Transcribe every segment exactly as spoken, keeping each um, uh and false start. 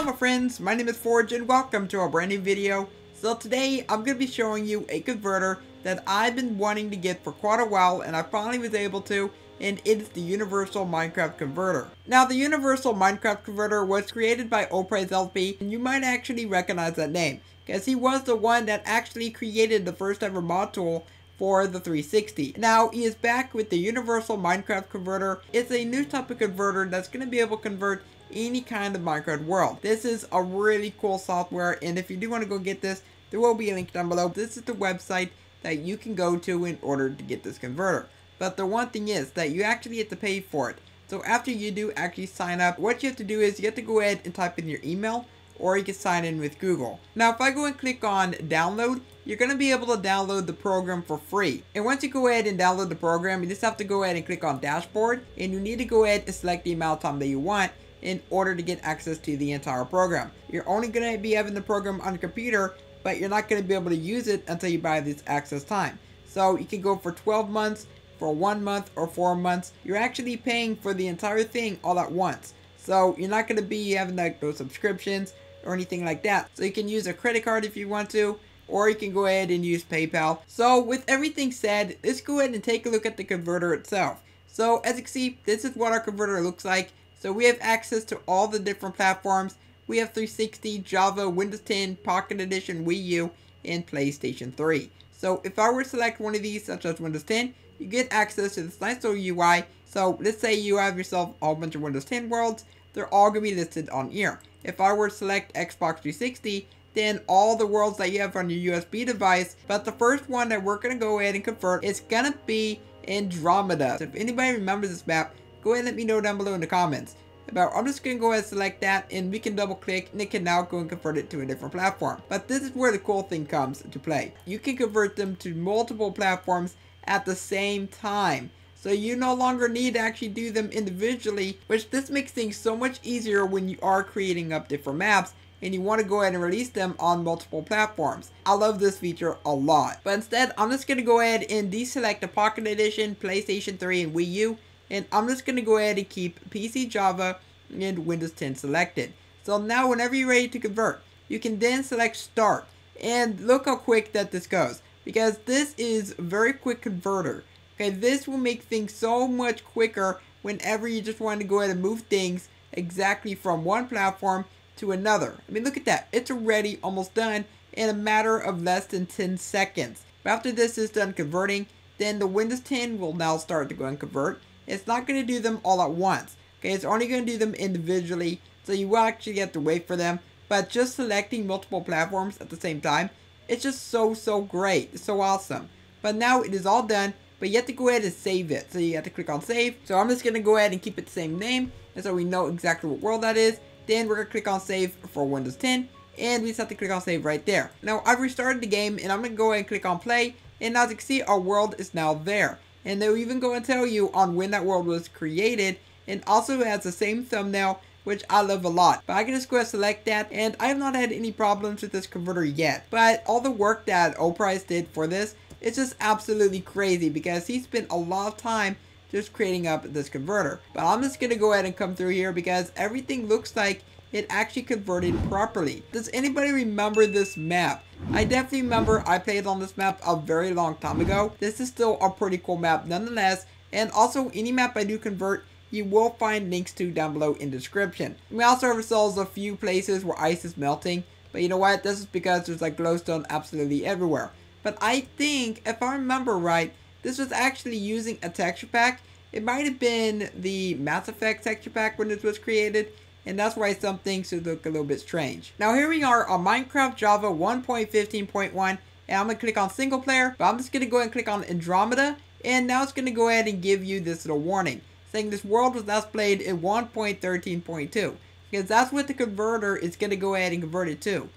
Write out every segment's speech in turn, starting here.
Hello my friends, my name is Forge and welcome to a brand new video. So today I'm going to be showing you a converter that I've been wanting to get for quite a while and I finally was able to, and it is the Universal Minecraft Converter. Now the Universal Minecraft Converter was created by oPryzeLP, and you might actually recognize that name because he was the one that actually created the first ever mod tool for the three sixty. Now he is back with the Universal Minecraft Converter. It's a new type of converter that's going to be able to convert any kind of Minecraft world. This is a really cool software, and if you do want to go get this, there will be a link down below. This is the website that you can go to in order to get this converter. But the one thing is that you actually have to pay for it. So after you do actually sign up, what you have to do is you have to go ahead and type in your email, or you can sign in with Google. Now if I go and click on download, you're going to be able to download the program for free. And once you go ahead and download the program, you just have to go ahead and click on dashboard, and you need to go ahead and select the amount of time that you want in order to get access to the entire program. You're only going to be having the program on the computer, but you're not going to be able to use it until you buy this access time. So you can go for twelve months, for one month, or four months. You're actually paying for the entire thing all at once. So you're not going to be having like those subscriptions or anything like that. So you can use a credit card if you want to, or you can go ahead and use PayPal. So with everything said, let's go ahead and take a look at the converter itself. So as you can see, this is what our converter looks like. So we have access to all the different platforms. We have three sixty, Java, Windows ten, Pocket Edition, Wii U, and PlayStation three. So if I were to select one of these, such as Windows ten, you get access to this nice little U I. So let's say you have yourself a whole bunch of Windows ten worlds. They're all going to be listed on here. If I were to select Xbox three sixty, then all the worlds that you have on your U S B device. But the first one that we're going to go ahead and convert is going to be Andromeda. So if anybody remembers this map, go ahead and let me know down below in the comments. But I'm just going to go ahead and select that, and we can double click, and it can now go and convert it to a different platform. But this is where the cool thing comes to play. You can convert them to multiple platforms at the same time. So you no longer need to actually do them individually, which this makes things so much easier when you are creating up different maps and you want to go ahead and release them on multiple platforms. I love this feature a lot. But instead, I'm just going to go ahead and deselect the Pocket Edition, PlayStation three, and Wii U. And I'm just going to go ahead and keep P C Java and Windows ten selected. So now whenever you're ready to convert, you can then select start. And look how quick that this goes, because this is a very quick converter. Okay, this will make things so much quicker whenever you just want to go ahead and move things exactly from one platform to another. I mean, look at that. It's already almost done in a matter of less than ten seconds. But after this is done converting, then the Windows ten will now start to go and convert. It's not going to do them all at once. Okay, it's only going to do them individually, so you will actually have to wait for them. But just selecting multiple platforms at the same time, it's just so, so great. It's so awesome. But now it is all done, but you have to go ahead and save it. So you have to click on save. So I'm just going to go ahead and keep it the same name, and so we know exactly what world that is. Then we're going to click on save for Windows ten, and we just have to click on save right there. Now I've restarted the game, and I'm going to go ahead and click on play, and as you can see, our world is now there. And they'll even go and tell you on when that world was created, and also has the same thumbnail, which I love a lot. But I can just go and select that, and I have not had any problems with this converter yet. But all the work that oPryze did for this, it's just absolutely crazy, because he spent a lot of time just creating up this converter. But I'm just going to go ahead and come through here, because everything looks like it actually converted properly. Does anybody remember this map? I definitely remember I played on this map a very long time ago. This is still a pretty cool map nonetheless. And also, any map I do convert, you will find links to down below in the description. We also have ourselves a few places where ice is melting. But you know what? This is because there's like glowstone absolutely everywhere. But I think, if I remember right, this was actually using a texture pack. It might have been the Mass Effect texture pack when this was created. And that's why some things should look a little bit strange. Now here we are on Minecraft Java one point fifteen point one, and I'm going to click on single player, but I'm just going to go ahead and click on Andromeda, and now it's going to go ahead and give you this little warning, saying this world was last played in one point thirteen point two, because that's what the converter is going to go ahead and convert it to.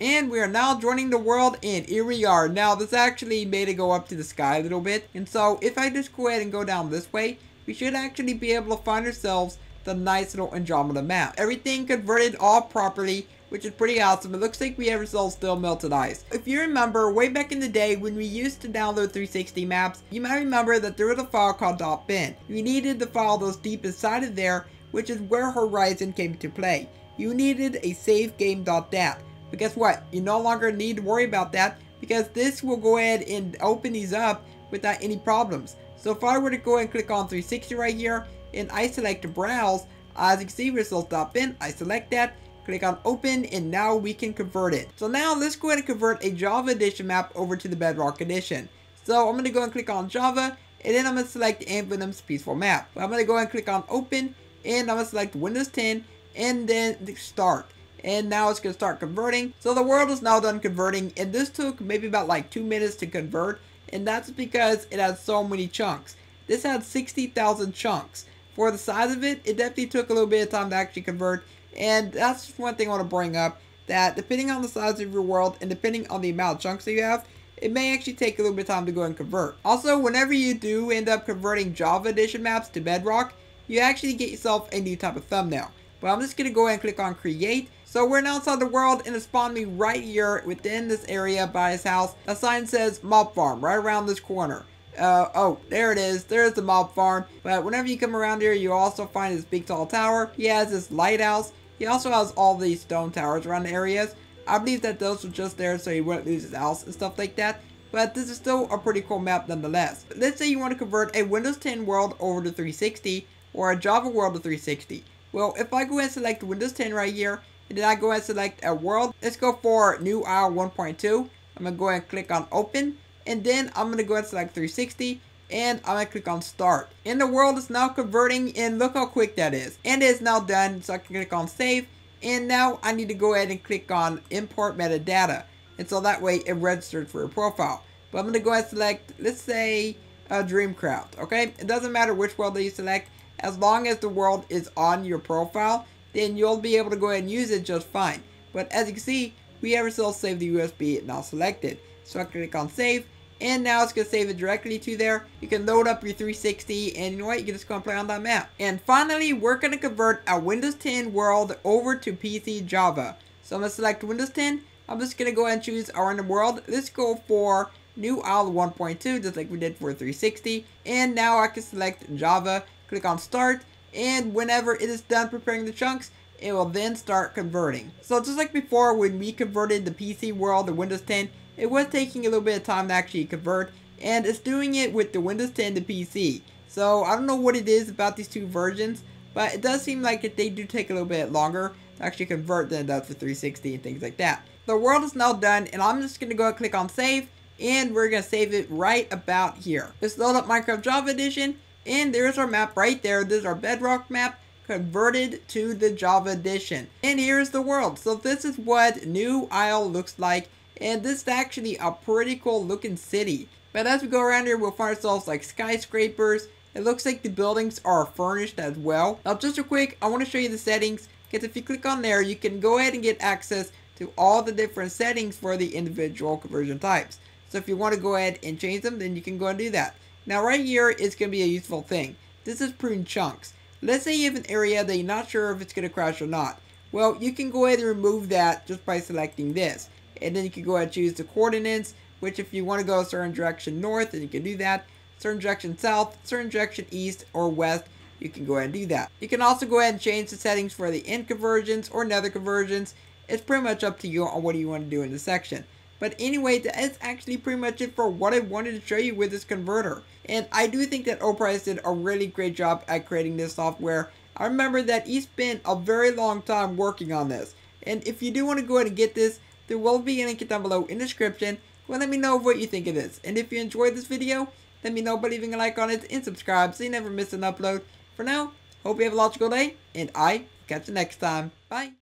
And we are now joining the world, and here we are. Now this actually made it go up to the sky a little bit, and so if I just go ahead and go down this way, we should actually be able to find ourselves the nice little Andromeda map. Everything converted all properly, which is pretty awesome. It looks like we have ourselves still melted ice. If you remember, way back in the day when we used to download three sixty maps, you might remember that there was a file called .bin. We needed the file that was deep inside of there, which is where Horizon came to play. you needed a save game.dat. But guess what? You no longer need to worry about that, because this will go ahead and open these up without any problems. So if I were to go and click on three sixty right here, and I select the browse, as you can see, results up in, I select that, click on open, and now we can convert it. So now let's go ahead and convert a Java edition map over to the Bedrock edition. So I'm going to go and click on Java, and then I'm going to select Antvenom's peaceful map. I'm going to go and click on open, and I'm going to select Windows ten, and then start. And now it's going to start converting. So the world is now done converting, and this took maybe about like two minutes to convert, and that's because it had so many chunks. This had sixty thousand chunks. For the size of it, it definitely took a little bit of time to actually convert, and that's just one thing I want to bring up, that depending on the size of your world and depending on the amount of chunks that you have, it may actually take a little bit of time to go and convert. Also, whenever you do end up converting Java Edition maps to Bedrock, you actually get yourself a new type of thumbnail. But I'm just going to go ahead and click on create. So we're now outside the world, and it spawned me right here within this area by his house. A sign says mob farm right around this corner. Uh, oh, there it is. There's the mob farm. But whenever you come around here, you also find this big tall tower. He has this lighthouse. He also has all these stone towers around the areas. I believe that those were just there so he wouldn't lose his house and stuff like that. But this is still a pretty cool map nonetheless. Let's say you want to convert a Windows ten world over to three sixty, or a Java world to three sixty. Well, if I go and select Windows ten right here, and then I go and select a world, let's go for New Isle one point two. I'm going to go and click on open, and then I'm going to go and select three sixty, and I'm going to click on start. And the world is now converting, and look how quick that is. And it is now done, so I can click on save. And now I need to go ahead and click on import metadata, and so that way it registers for your profile. But I'm going to go ahead and select, let's say, uh, Dreamcraft, okay? It doesn't matter which world that you select, as long as the world is on your profile, then you'll be able to go ahead and use it just fine. But as you can see, we have ourselves saved the U S B now selected. So I click on save, and now it's going to save it directly to there. You can load up your three sixty, and you know what, you can just go and play on that map. And finally, we're going to convert a Windows ten world over to P C Java. So I'm going to select Windows ten. I'm just going to go ahead and choose our random world. Let's go for New Isle one point two, just like we did for three sixty. And now I can select Java, click on start, and whenever it is done preparing the chunks, it will then start converting. So just like before, when we converted the P C world to Windows ten, it was taking a little bit of time to actually convert, and it's doing it with the Windows ten to P C. So I don't know what it is about these two versions, but it does seem like it, they do take a little bit longer to actually convert than it does for three sixty and things like that. The world is now done, and I'm just going to go and click on save, and we're going to save it right about here. Let's load up Minecraft Java Edition. And there's our map right there. This is our Bedrock map converted to the Java edition. And here's the world. So this is what New Isle looks like. And this is actually a pretty cool looking city. But as we go around here, we'll find ourselves like skyscrapers. It looks like the buildings are furnished as well. Now just real quick, I want to show you the settings, because if you click on there, you can go ahead and get access to all the different settings for the individual conversion types. So if you want to go ahead and change them, then you can go and do that. Now right here is going to be a useful thing. This is prune chunks. Let's say you have an area that you're not sure if it's going to crash or not. Well, you can go ahead and remove that just by selecting this. And then you can go ahead and choose the coordinates, which if you want to go a certain direction north, then you can do that. Certain direction south, certain direction east or west, you can go ahead and do that. You can also go ahead and change the settings for the end conversions or nether conversions. It's pretty much up to you on what you want to do in this section. But anyway, that is actually pretty much it for what I wanted to show you with this converter. And I do think that oPryze did a really great job at creating this software. I remember that he spent a very long time working on this. And if you do want to go ahead and get this, there will be a link down below in the description. Well, let me know what you think of this. And if you enjoyed this video, let me know by leaving a like on it and subscribe so you never miss an upload. For now, hope you have a logical day, and I catch you next time. Bye!